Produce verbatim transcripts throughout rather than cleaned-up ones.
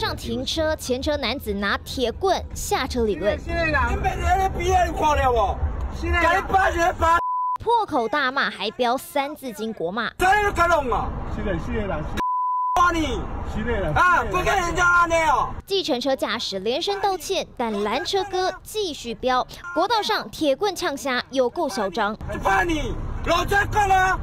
上停车，前车男子拿铁棍下车理论。破口大骂，还飙三字经国骂。啊！不跟人家啊那样。计程车驾驶连声道歉，但拦车哥继续飙。国道上铁棍呛虾，有够嚣张。就怕你老在干了。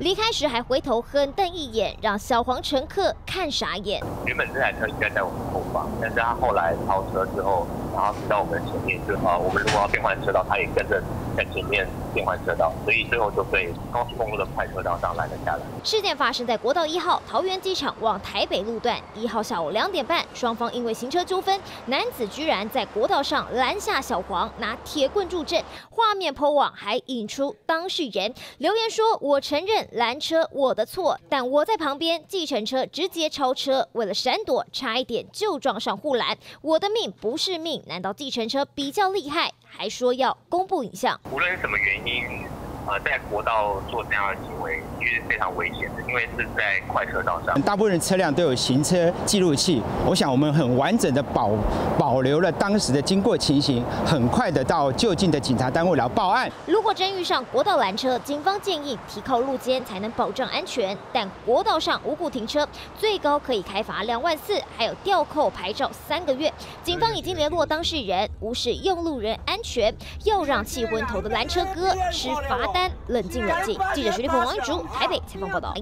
离开时还回头狠瞪一眼，让小黄乘客看傻眼。原本这台车应该在我们后方，但是他后来超车之后，然后骑到我们前面，就啊，我们如果要变换车道，他也跟着在前面变换车道，所以最后就被高速公路的快车道上拦了下来。事件发生在国道一号桃园机场往台北路段，一号下午两点半，双方因为行车纠纷，男子居然在国道上拦下小黄，拿铁棍助阵，画面po网还引出当事人留言说。 我承认拦车我的错，但我在旁边，计程车直接超车，为了闪躲，差一点就撞上护栏，我的命不是命，难道计程车比较厉害？还说要公布影像。无论什么原因，呃，在国道做这样的行为，其实非常危险的，因为是在快车道上。大部分的车辆都有行车记录器，我想我们很完整的保保留了当时的经过情形，很快的到就近的警察单位来报案。如果真遇上国道拦车，警方建议提靠路肩才能保障安全，但国道上无故停车，最高可以开罚两万四，还有吊扣牌照三个月。警方已经联络当事人，无视用路人安全，又让气昏头的拦车哥吃罚单。 冷静冷静，记者徐立鹏、王玉竹台北采访报道。